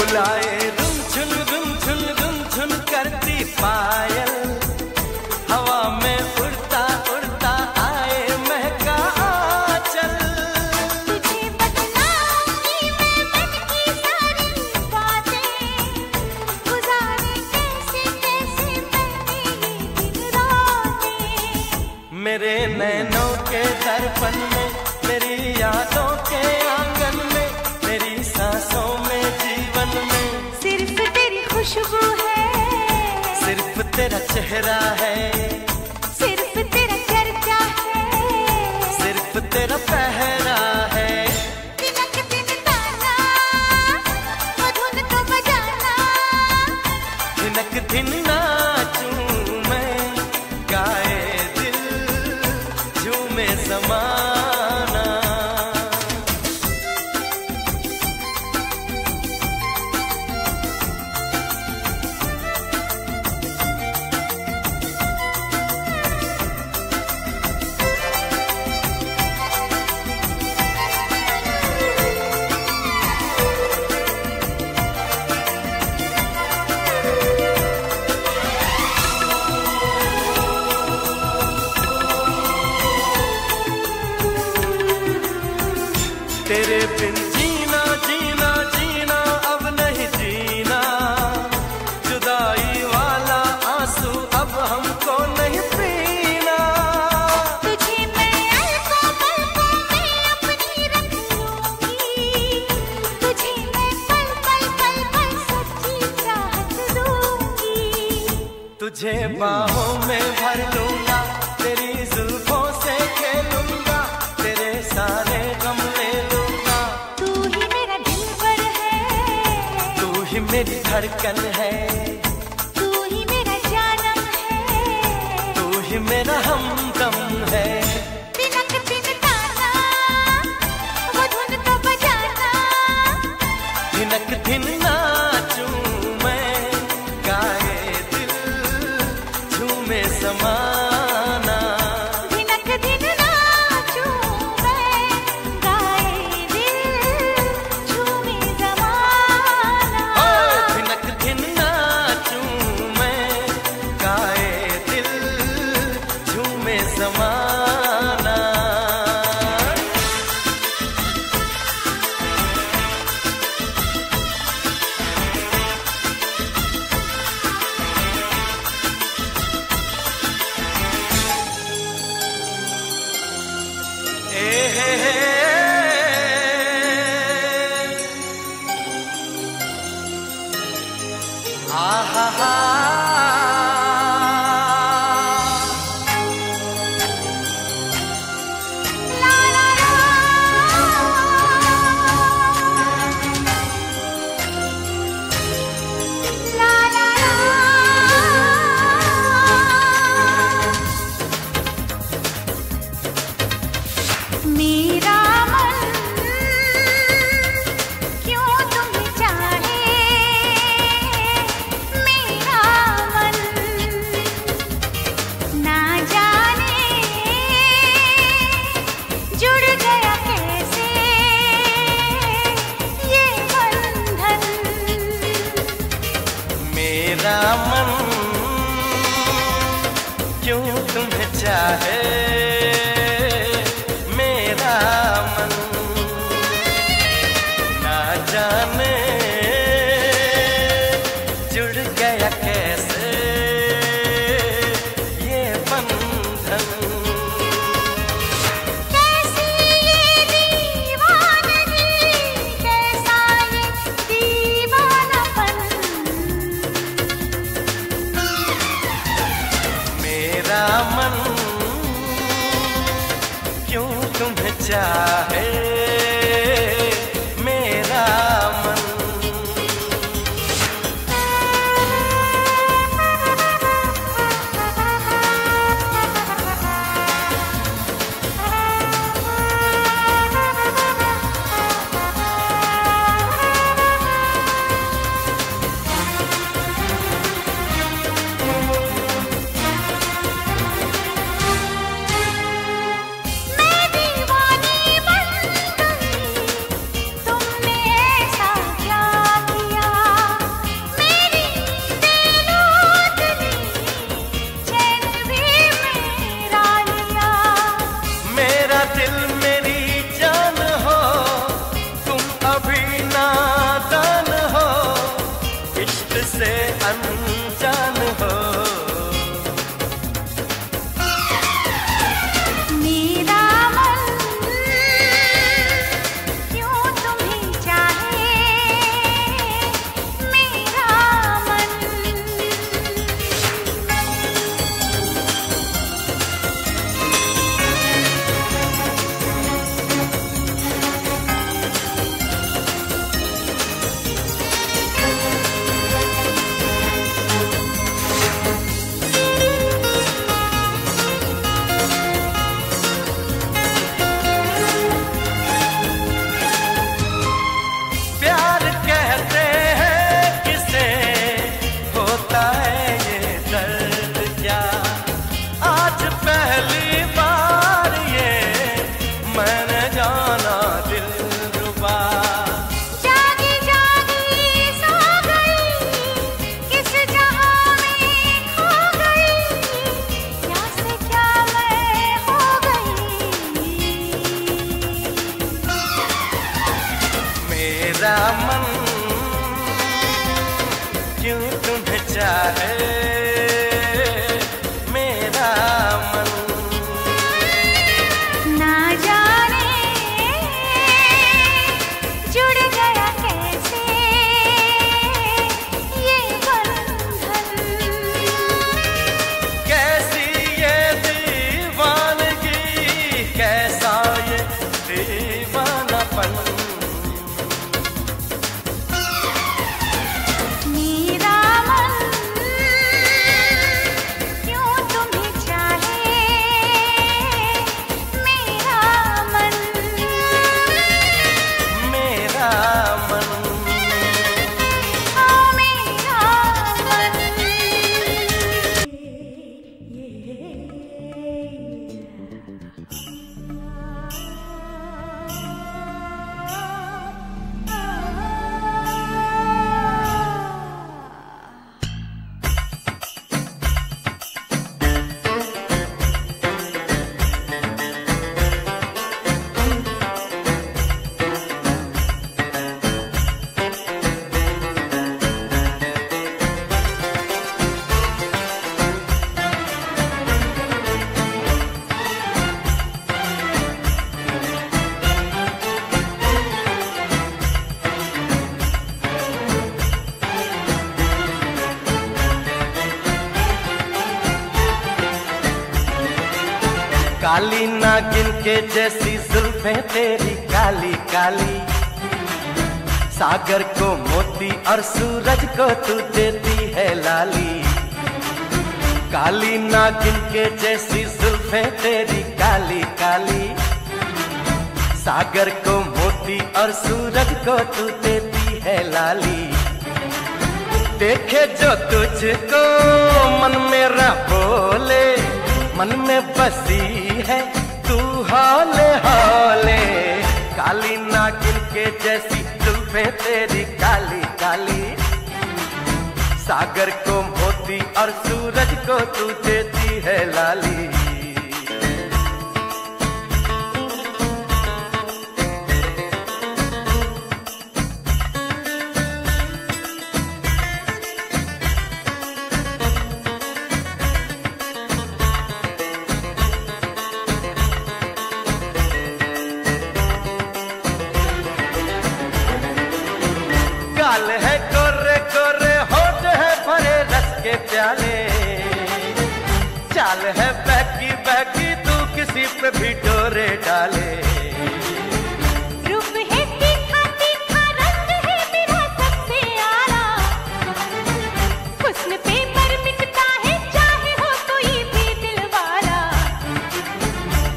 बुलाए रुम झुम करती पायल हवा में उड़ता उड़ता आए महका आंचल। तुझे बदला कि मैं मन की सारी बातें गुजारे कैसे कैसे मैंने दिन रातें। मेरे नैनों के दर्पण में मेरी यादों के आंगन में मेरी सांसों में जीवन में सिर्फ तेरी खुशबू है, सिर्फ तेरा चेहरा है, सिर्फ तेरा चर्चा है, सिर्फ तेरा पहरा है। तिलक तिनकाना मधुन का बजाना तिलक तिन नाचूं मैं गाए दिल झूमे समा। तेरे बिन जीना जीना जीना अब नहीं जीना, जुदाई वाला आंसू अब हमको नहीं पीना। तुझे मैं पल-पल में अपनी रख लूंगी, तुझे मैं पल-पल सच्ची चाहत दूंगी। तुझे बाहों में भर लूंगा, तेरी जुल्फों से खेलूंगा, तेरे सारे गम मेरी धड़कन है। तू ही मेरा जानम है, तू ही मेरा हमदम है। तिलक तिनकाना वो धुन का बजाना तिलक तिन नाचूं मैं गाए दिल झूमे समा। क्यों तुम्हें चाहे मेरा मन ना जाने जुड़ गया कैसे ये बंधन। कैसी ये दीवानगी, कैसा ये दीवानापन। मन रामन क्यों तुम्हें चाहे मेरा मन। ना जाने जुड़ गया कैसे ये बंधन, कैसी ये दीवानगी, कैसा ये दीवानापन। काली नागिन के जैसी जुल्फे तेरी काली काली, सागर को मोती और सूरज को तू देती है लाली। काली नागिन के जैसी जुल्फे तेरी काली काली, सागर को मोती और सूरज को तू देती है लाली। देखे जो तुझको मन मेरा बोले, मन में बसी है तू हौले हौले। काली नागिन के जैसी जुल्फे तेरी काली काली, सागर को मोती और सूरज को तू देती है लाली। काल है गोरे गोरे होंठ है भरे रस के प्याले, चाल है बहकी बहकी तू किसी पे भी डोरे डाले। रूप है तीखा तीखा रंग है मेरा सबसे आला, हुस्न पे पर मिटता है चाहे हो कोई भी दिल वाला।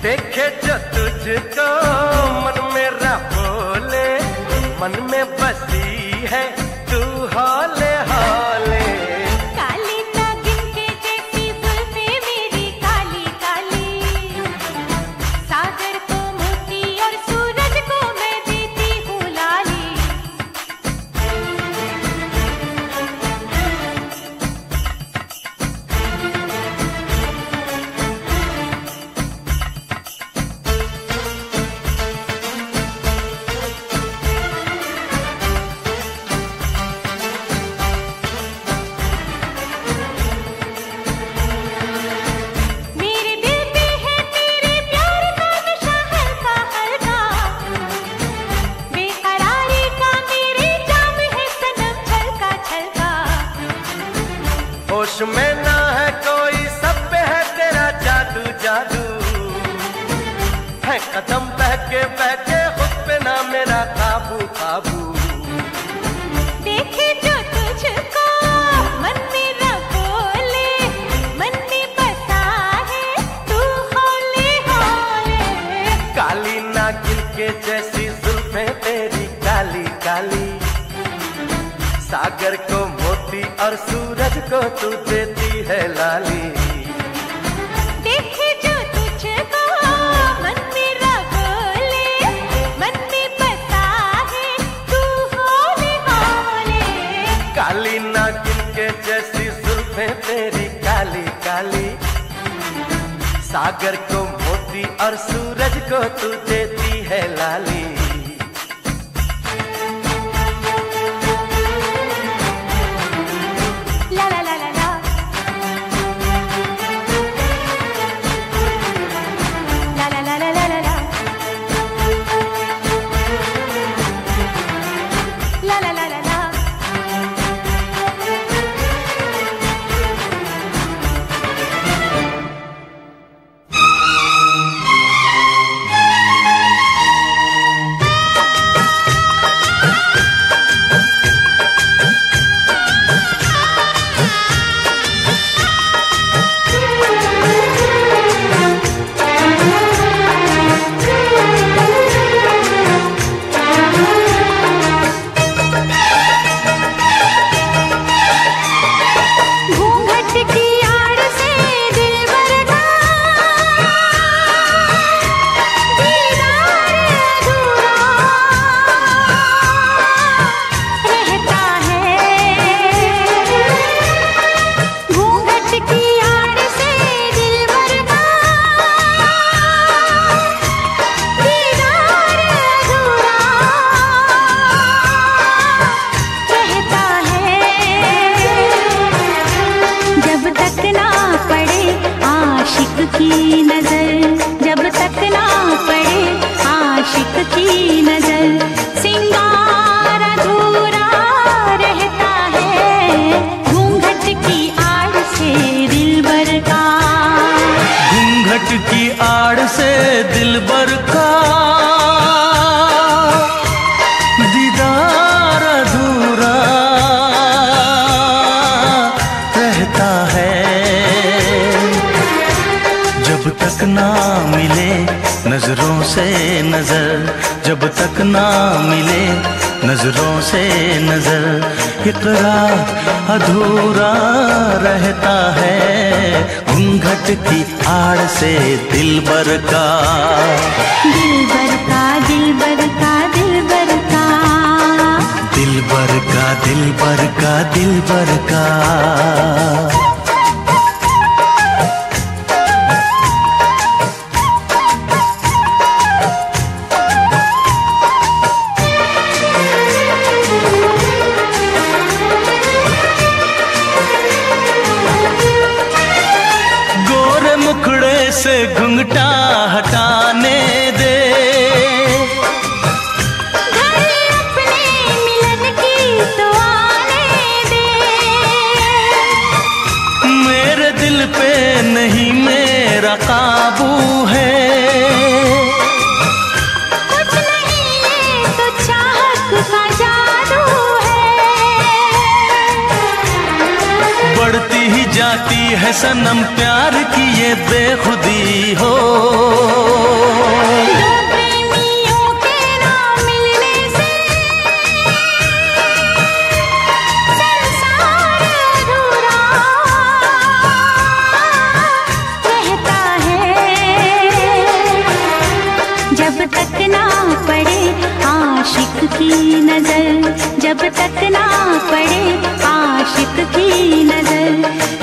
देखे जो तुझको मन मेरा बोले, मन में बसी है तू हौले हौले। काली नागिन के जैसी जुल्फे मेरी काली काली, सागर को मोती और सूरज को मैं देती हूँ लाली। होश में ना है कोई सब पे है तेरा जादू जादू, है कदम बहके बहके खुद पे ना मेरा काबू काबू। देखे जो तुझको मन मेरा बोले, मन में बसा है तू हौले हौले। काली नागिन के जैसी जुल्फे तेरी काली काली, सागर को मोती और सूरज को तू देती है लाली। देखे जो तुझको मन मेरा बोले, मन में बसा है तू हौले हौले। काली नागिन के जैसी जुल्फे तेरी काली काली, सागर को मोती और सूरज को तू देती है लाली। तक ना मिले नजरों से नजर, जब तक ना मिले नजरों से नजर। इकरार अधूरा रहता है घूंघट की आड़ से दिलबर का, दिलबर का, दिलबर का, दिलबर का, दिलबर का, दिलबर का, दिलबर का। से घुंघटा हटाने दे, घड़ी अपने मिलन की तो आने दे। मेरे दिल पे नहीं मेरा काबू है, कुछ नहीं ये तो चाहत का जादू है। बढ़ती ही जाती है सनम प्यार की ये बेखुदी हो, दो प्रेमियों के ना मिलने से संसार अधूरा रहता है। जब तक ना पड़े आशिक की नजर, जब तक ना पड़े आशिक की नजर।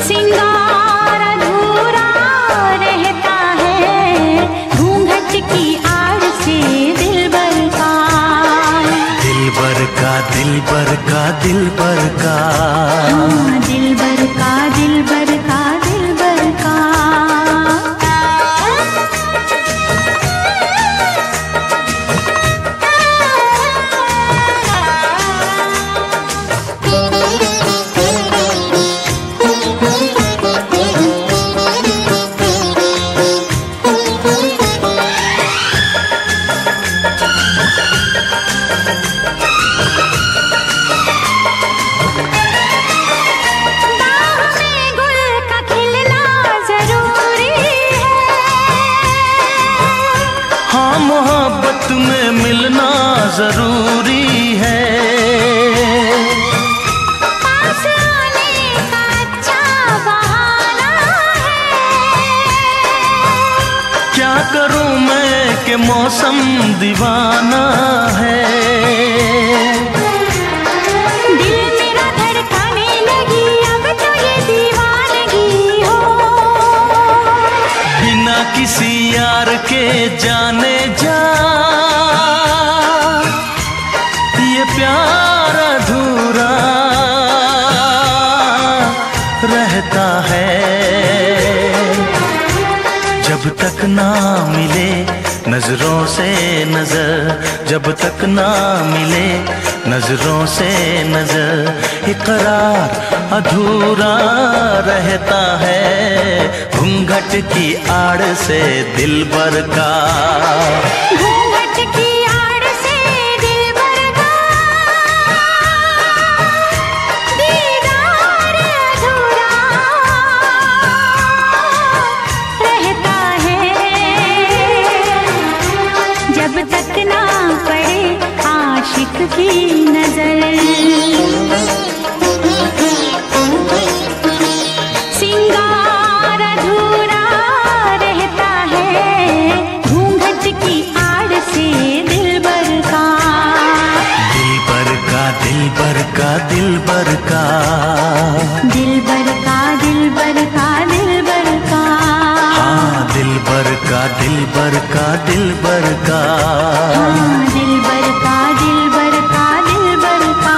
सिंगार अधूरा रहता है घूंघट की आड़ से दिलबर का, दिलबर का, दिलबर का, दिलबर का, दिलबर का, दिलबर का, दिलबर का। जरूरी है पास आने का अच्छा बहाना है। क्या करूं मैं कि मौसम दीवाना है, दिल मेरा धड़काने लगी अब तो ये दीवानगी हो। बिना किसी यार के जाने जा प्यार अधूरा रहता है। जब तक ना मिले नजरों से नजर, जब तक ना मिले नजरों से नजर। इकरार अधूरा रहता है घूंघट की आड़ से दिलबर का, घूंघट की आड़ से दिलबर। सिंगार अधूरा रहता है घूंघट की आड़ से दिलबर का, दिलबर का, दिलबर का, दिलबर का, दिलबर का, दिलबर का, दिलबर का, हाँ दिलबर का, दिलबर का, दिलबर का, दिलबर का, दिलबर का, दिलबर का।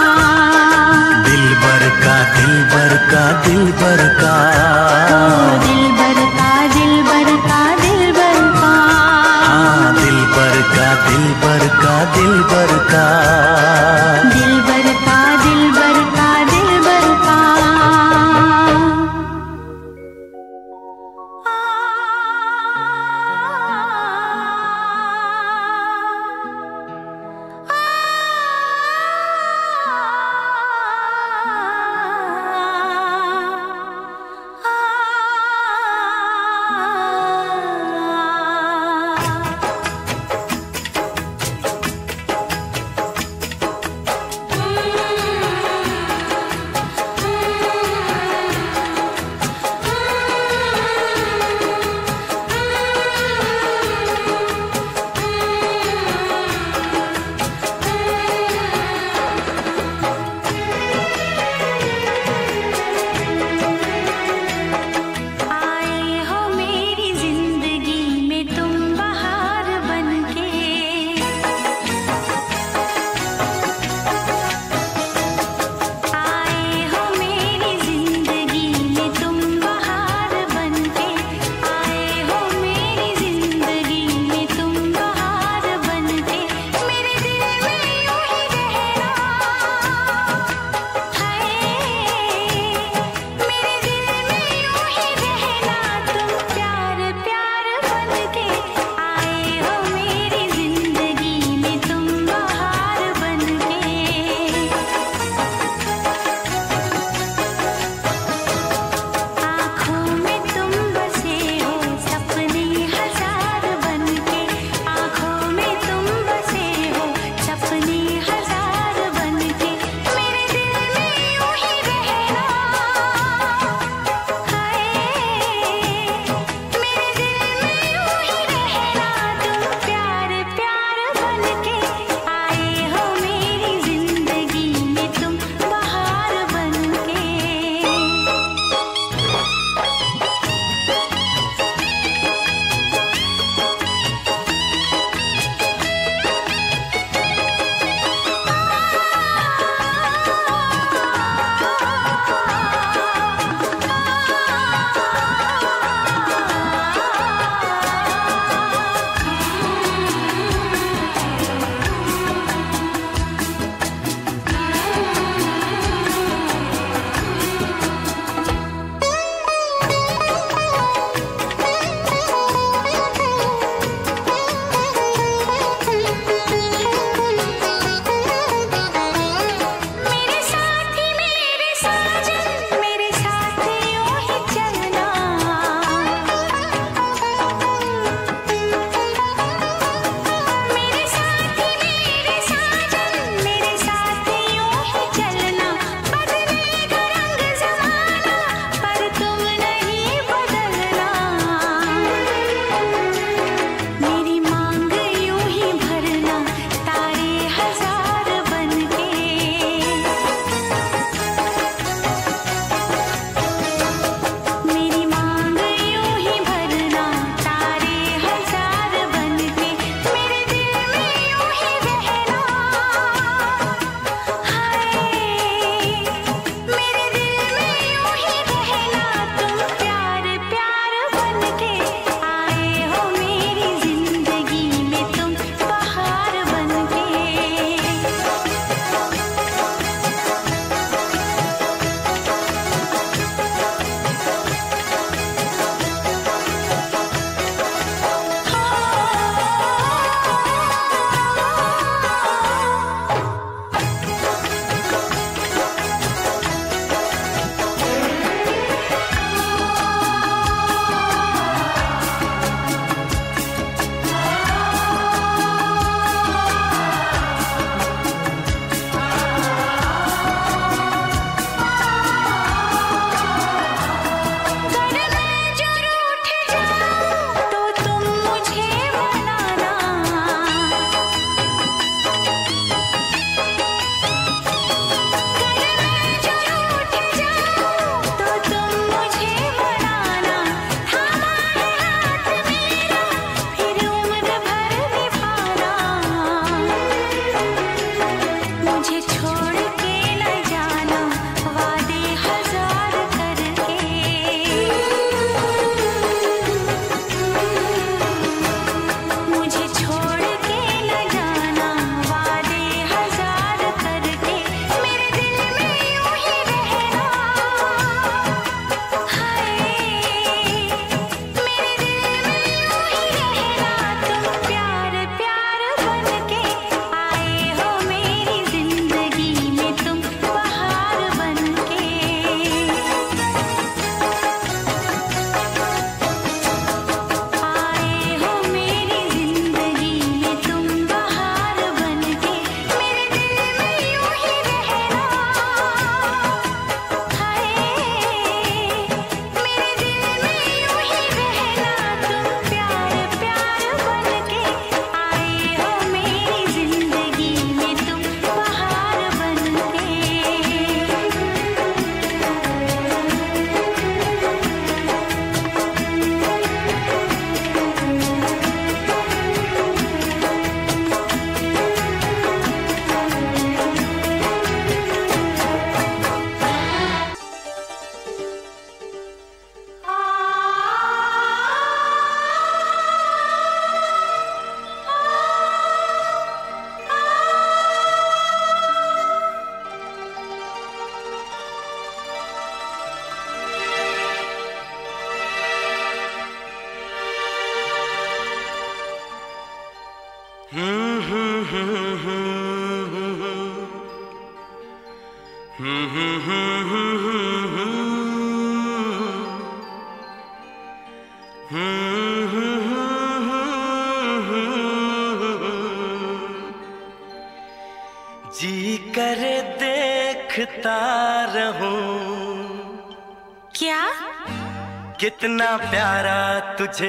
कितना प्यारा तुझे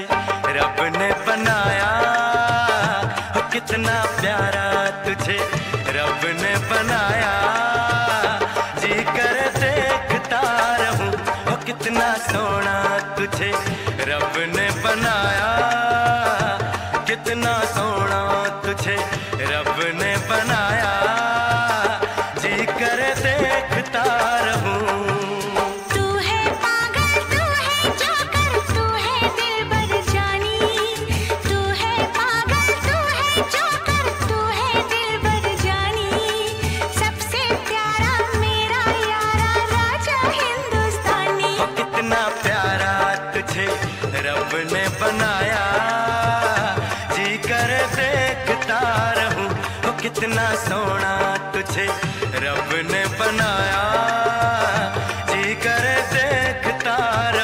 रब ने बनाया, कितना प्यारा तुझे रब ने बनाया। जी कर देखता रहूं ओ कितना सोना तुझे रब ने बनाया, कितना सोना तुझे रब ने बनाया। जी कर देखता रहूं। कितना सोना तुझे रब ने बनाया, जी कर देखता रहूं।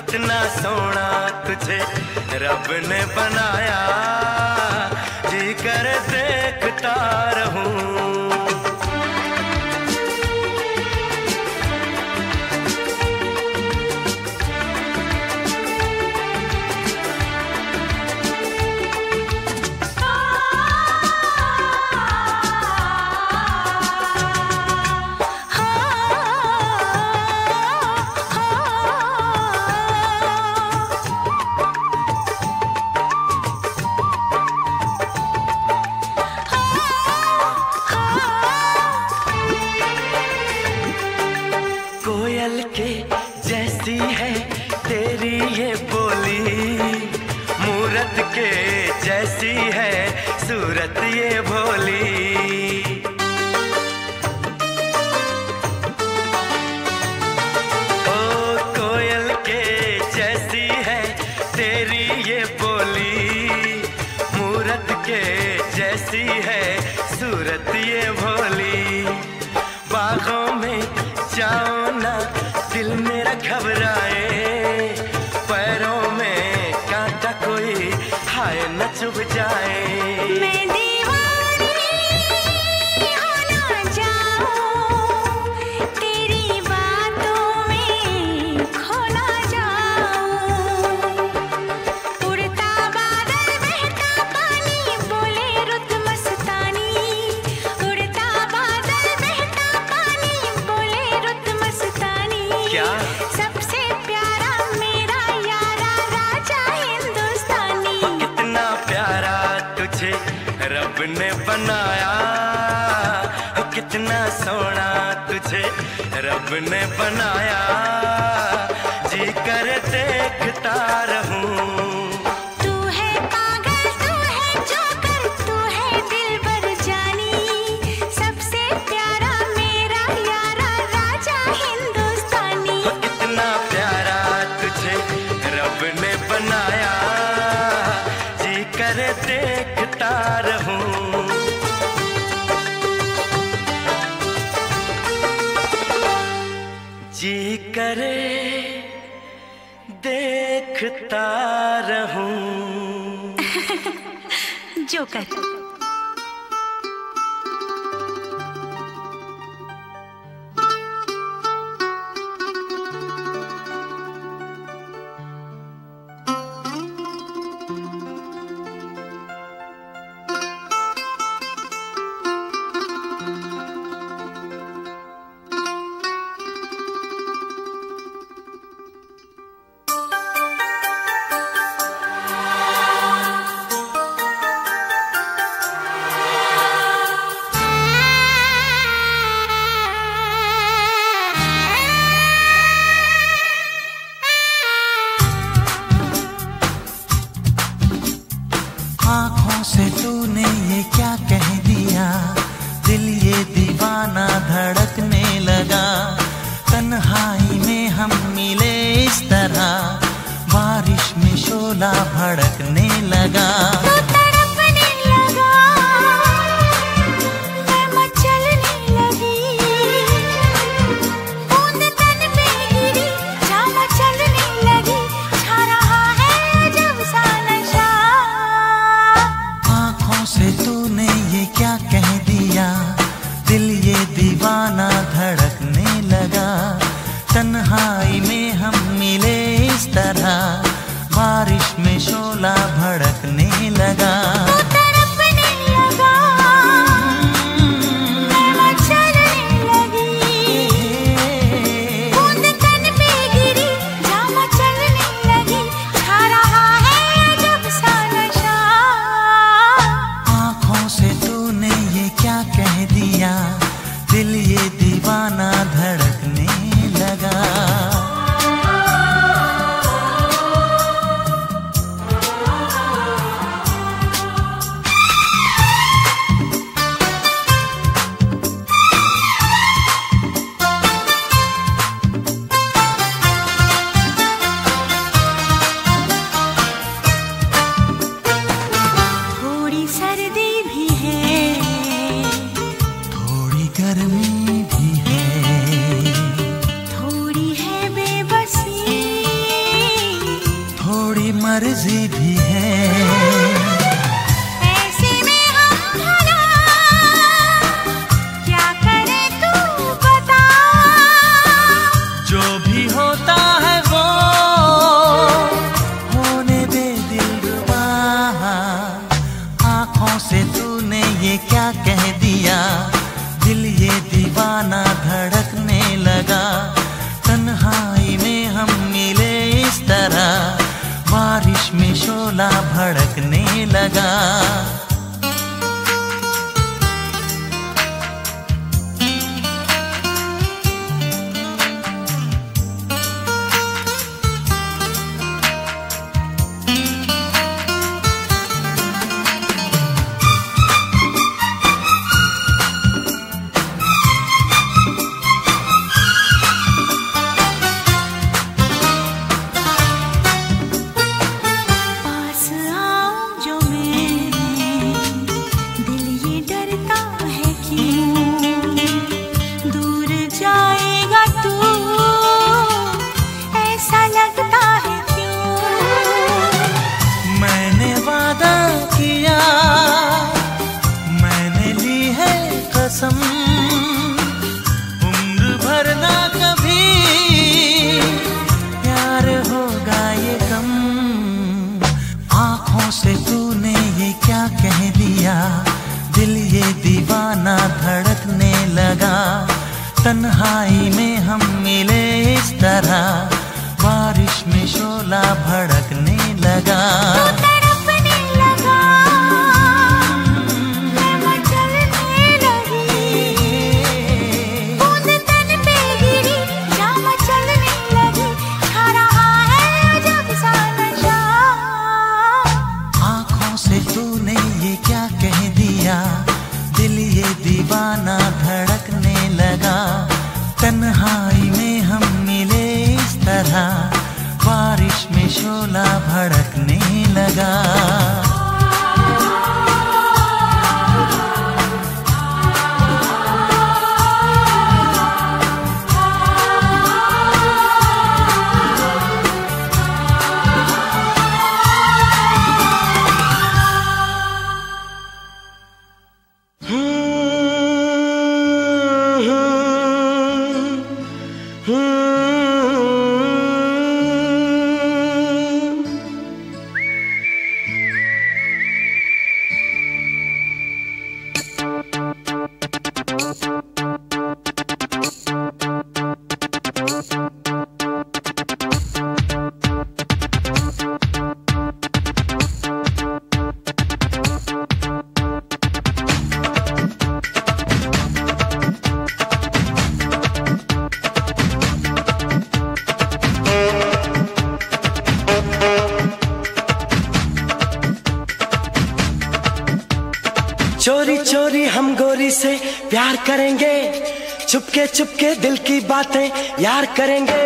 कितना सोना तुझे रब ने बनाया, जी कर नजर देखता रहूं। मर्जी भी है ऐसे में हम आंखों से तूने ये क्या कह दिया, दिल ये दीवाना धड़कने लगा। तन्हाई में हम मिले इस तरह, बारिश में शोला भड़कने लगा। उम्र भर ना कभी प्यार होगा ये कम। आंखों से तूने ये क्या कह दिया, दिल ये दीवाना धड़कने लगा। तन्हाई में हम मिले इस तरह, बारिश में शोला भड़कने लगा। दिल ये दीवाना धड़कने लगा। तन्हाई में हम मिले इस तरह, बारिश में शोला भड़कने लगा। चोरी चोरी हम गोरी से प्यार करेंगे, चुपके चुपके दिल की बातें यार करेंगे।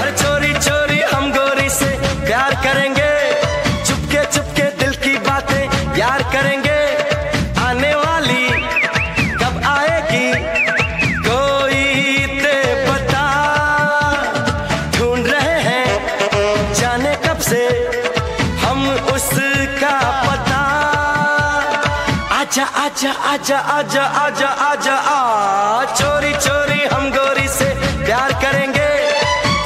और चोरी चोरी हम गोरी से प्यार करेंगे, चुपके चुपके दिल की बातें यार करेंगे। आने वाली कब आएगी कोई ते पता, ढूंढ रहे हैं जाने कब से हम उसका पता। आजा आजा आजा आजा आजा आजा आ, चोरी चोरी हम गोरी से प्यार करेंगे,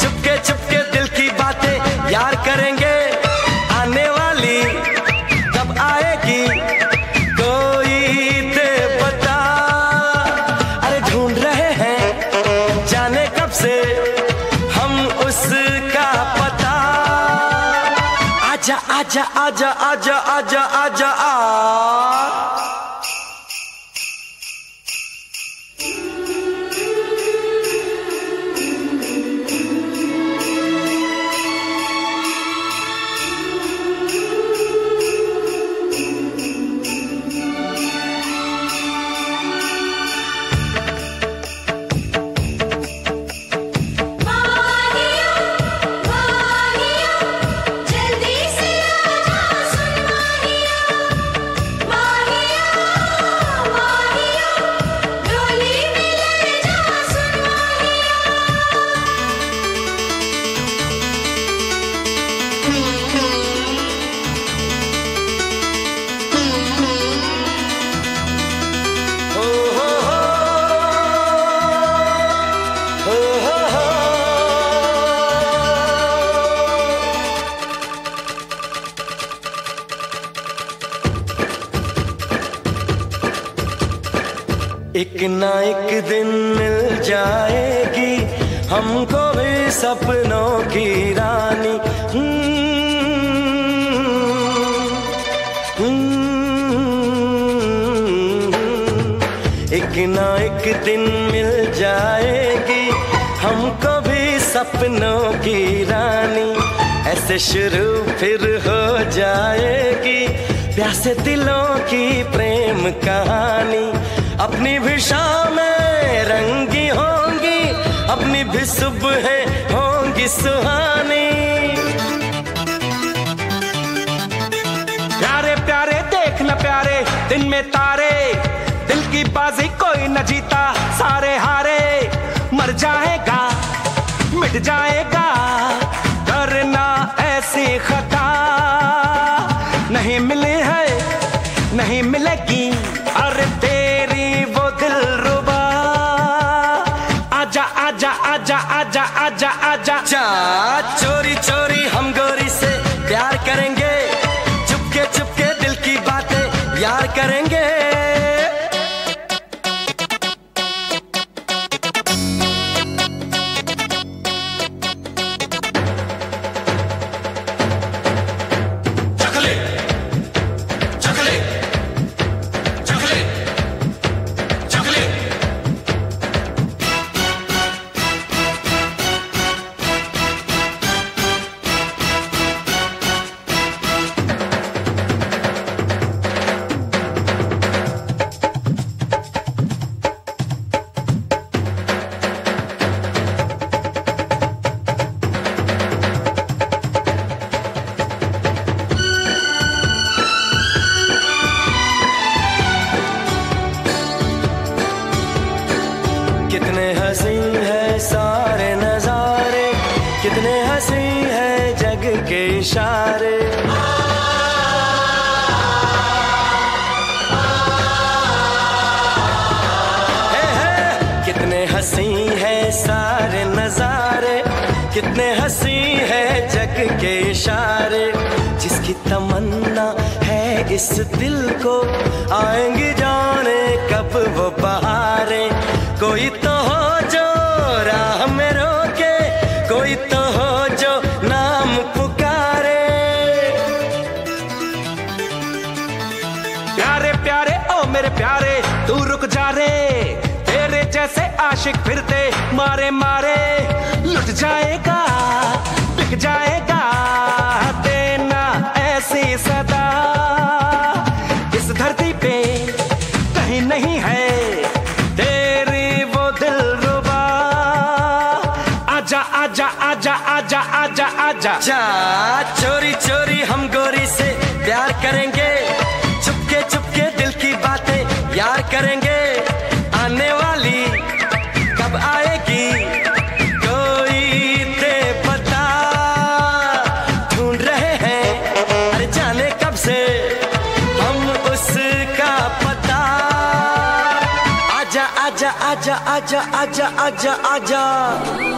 चुपके चुपके दिल की बातें यार करेंगे। आने वाली कब आएगी कोई ते पता, अरे ढूंढ रहे हैं जाने कब से हम उसका पता। आजा आजा आजा आजा आजा आजा आ। एक ना एक दिन मिल जाएगी हमको भी सपनों की रानी। एक ना एक दिन मिल जाएगी हमको भी सपनों की रानी। ऐसे शुरू फिर हो जाएगी प्यासे दिलों की प्रेम कहानी। अपनी भी शामें रंगी होंगी, अपनी भी सुबहें होंगी सुहानी। प्यारे प्यारे देख न प्यारे दिन में तारे, दिल की बाजी कोई न जीता सारे हारे। मर जाएगा मिट जाएगा करना ऐसी खता। नहीं मिले है नहीं मिलेगी अरे जा। चोरी चोरी हम गोरी से प्यार करेंगे, चुपके चुपके दिल की बातें यार करेंगे। कितने हसीन है सारे नजारे, कितने हसीन है जग के इशारे। कितने हसीन है सारे नजारे, कितने हसीन है जग के इशारे। जिसकी तमन्ना है इस दिल को आएंगी जाने कब वो बहारें। कोई तो हो जो राह में रोके, कोई तो हो जो नाम पुकारे। प्यारे प्यारे ओ मेरे प्यारे तू रुक जा रे, तेरे जैसे आशिक फिरते मारे मारे। लुट जाएगा बिक जाएगा देना ऐसी सदा। इस धरती पे कहीं नहीं है जा। चोरी चोरी हम गोरी से प्यार करेंगे, चुपके चुपके दिल की बातें यार करेंगे। आने वाली कब आएगी कोई ते पता। ढूंढ रहे हैं अरे जाने कब से हम उसका पता। आजा आजा आजा आजा आजा आजा आजा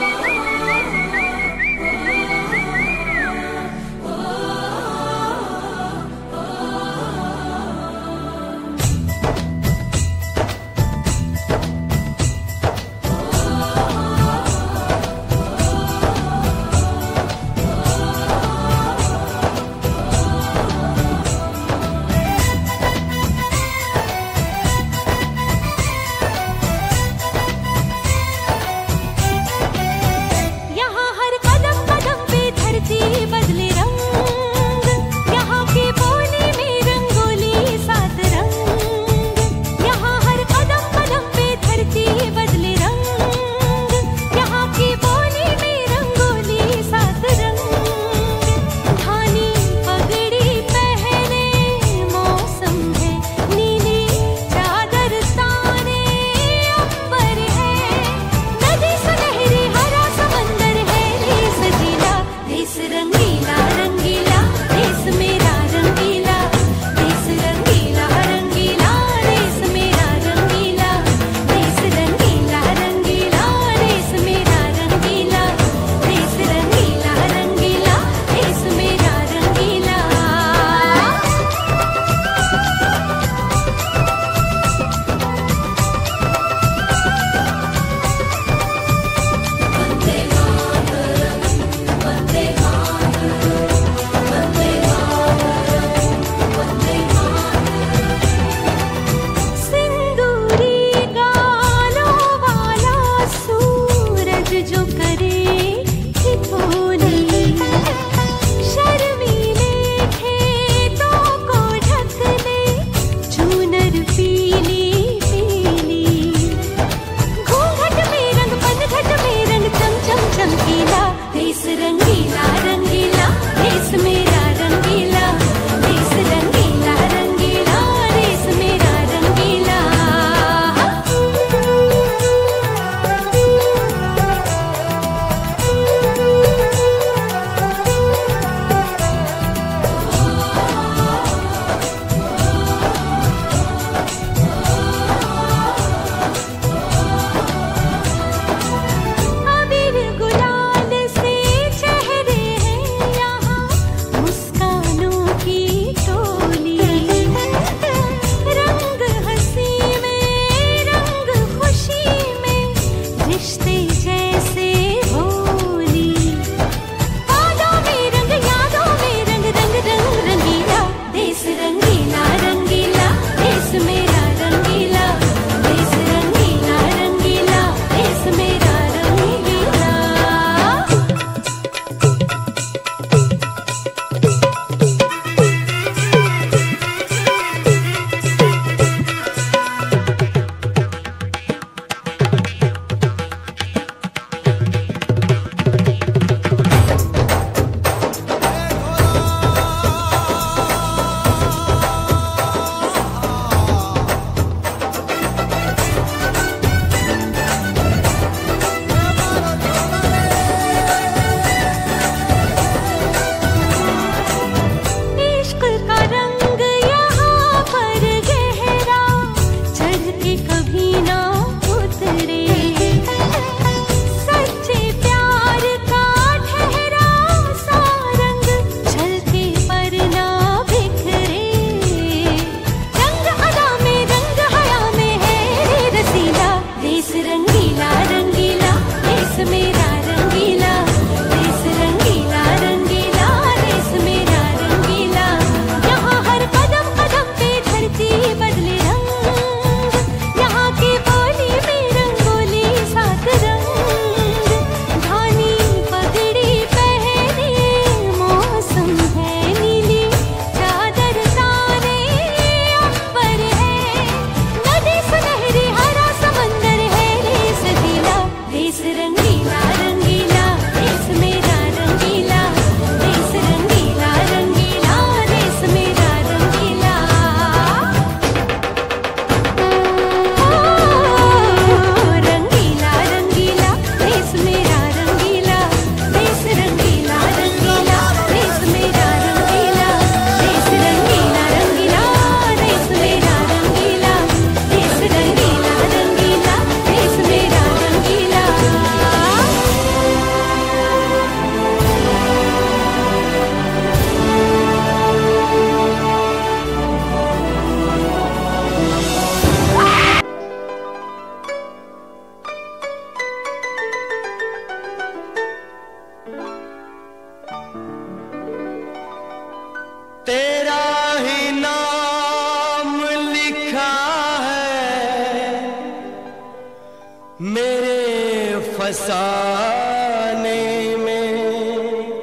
मेरे फसाने में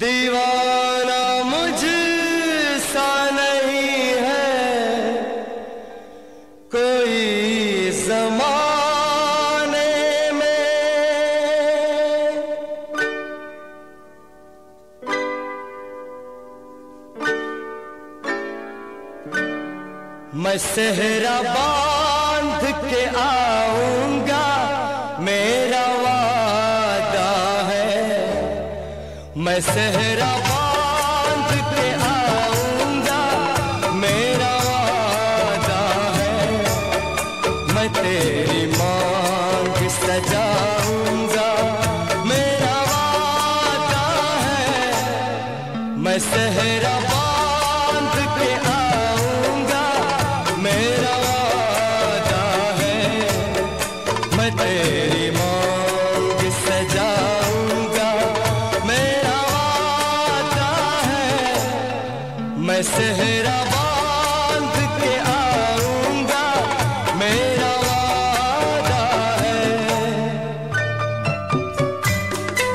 दीवाना मुझसा नहीं है कोई ज़माने में। मैं सेहरा बांध के आऊंगा, मेरा वादा है। मैं सेहरा बांध के आऊंगा, मेरा वादा है। मैं तेरी मांग सजाऊंगा, मेरा वादा है। मैं सेहरा बांध के आऊंगा, मेरा तेरी मांग सजाऊंगा, मेरा वादा है। मैं सेहरा बांध के आऊंगा, मेरा वादा मेरी वफा,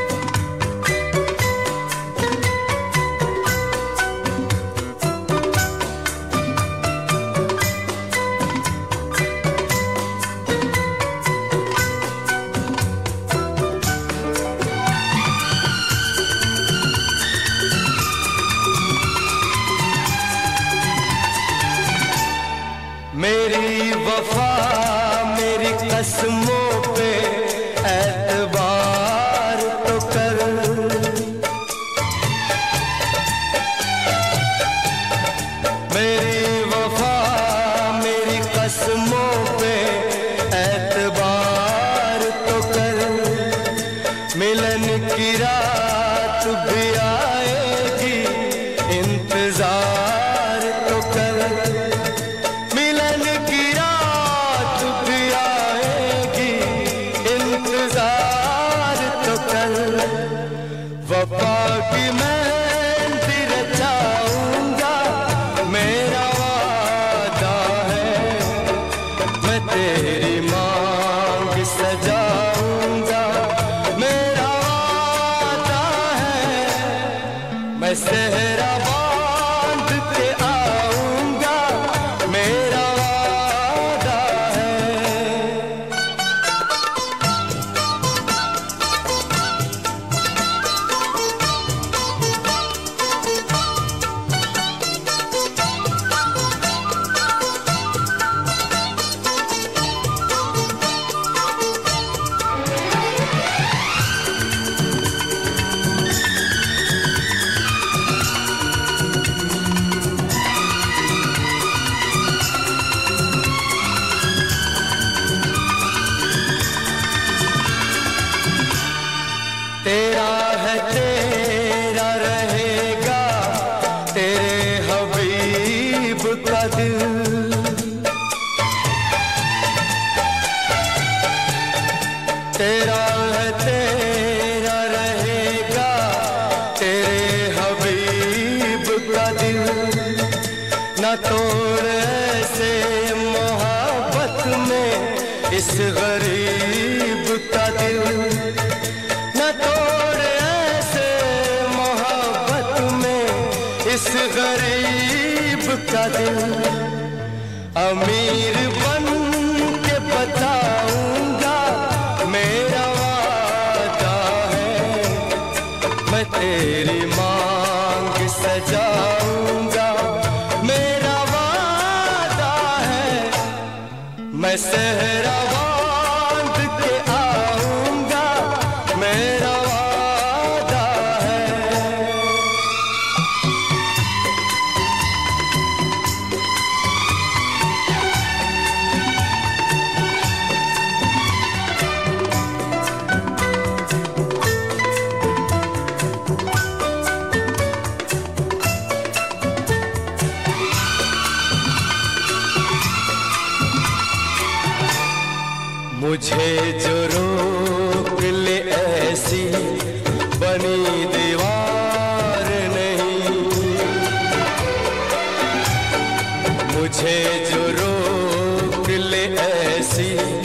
मेरी कसमों पे एतबार तो कर। मेरी वफा, मेरी कसमों पे एतबार तो कर। मिलन की रात भी आएगी, इंतजार तो कर। वफा की मेहंदी रचाऊंगा, मेरा वादा है। मैं तेरी मांग सजाऊंगा, मेरा वादा है। मैं सेहरा बांध के आऊंगा, मेरा वादा है। तेरा है, तेरा रहेगा तेरे हबीब का दिल। तेरा है, तेरा रहेगा तेरे हबीब का दिल। न तोड़ ऐसे मोहब्बत में इस गरीब का दिल। गरीब का दिल अमीर बन के बताऊंगा, मेरा वादा है। मैं तेरी मांग सजाऊंगा, मेरा वादा है। मैं सेहरा बांध के आऊंगा, मेरा मुझे जो रोक ले ऐसी बनी दीवार नहीं। मुझे जो रोक ले ऐसी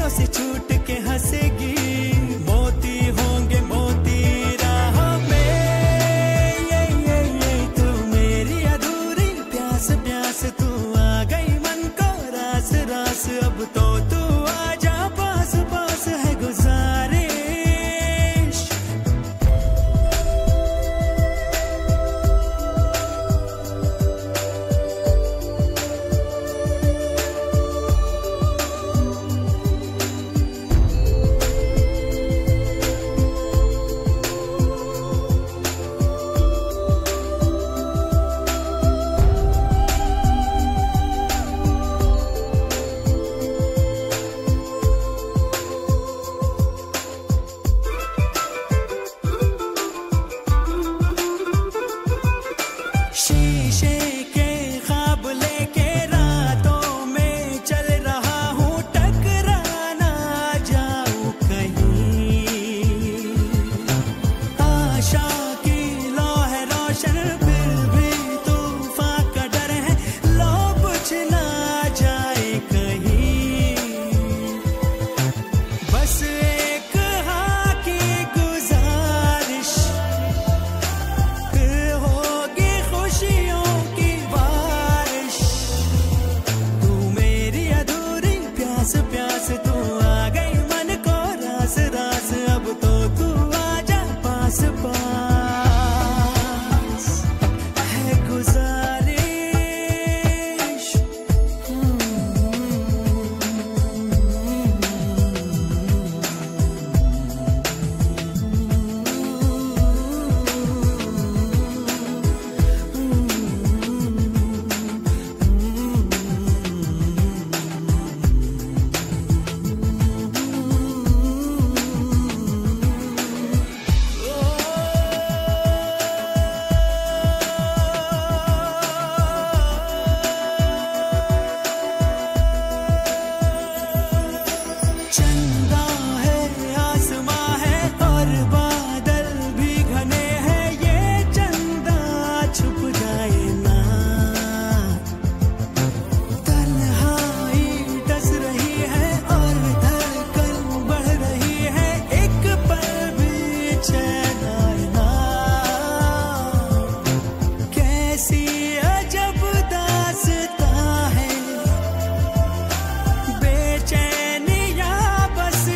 नैनों से छूट के हंसेगी, मोती होंगे मोती राहों में। ये तू मेरी अधूरी प्यास प्यास, तू आ गई मन को रास रास। अब तो तू आ जा पास पास, है गुजारे। बस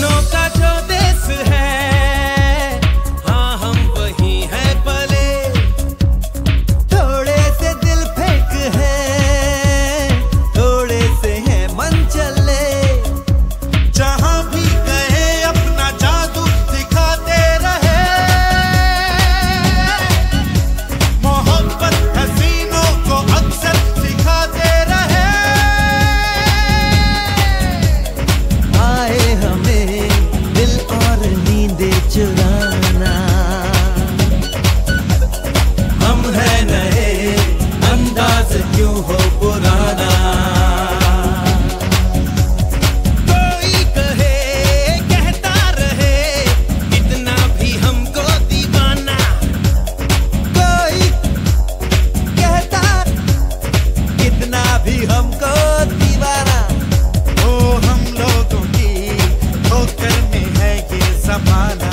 सपनों का जो देश है, हाँ हम वही हैं, भले थोड़े से दिल फेंक है, थोड़े से हैं मन चले, जहाँ भी गए अपना जादू दिखाते रहे। मोहब्बत हसीनों को अक्सर सिखाते रहे। आए हमें दिल और नींदे चुराना, हम है नए अंदाज क्यों हो पुराना। कोई कहे कहता रहे कितना भी हमको दीवाना, कोई कहता कितना भी हमको दीवाना। ओ हम लोगों की ठोकर में है ये जमाना।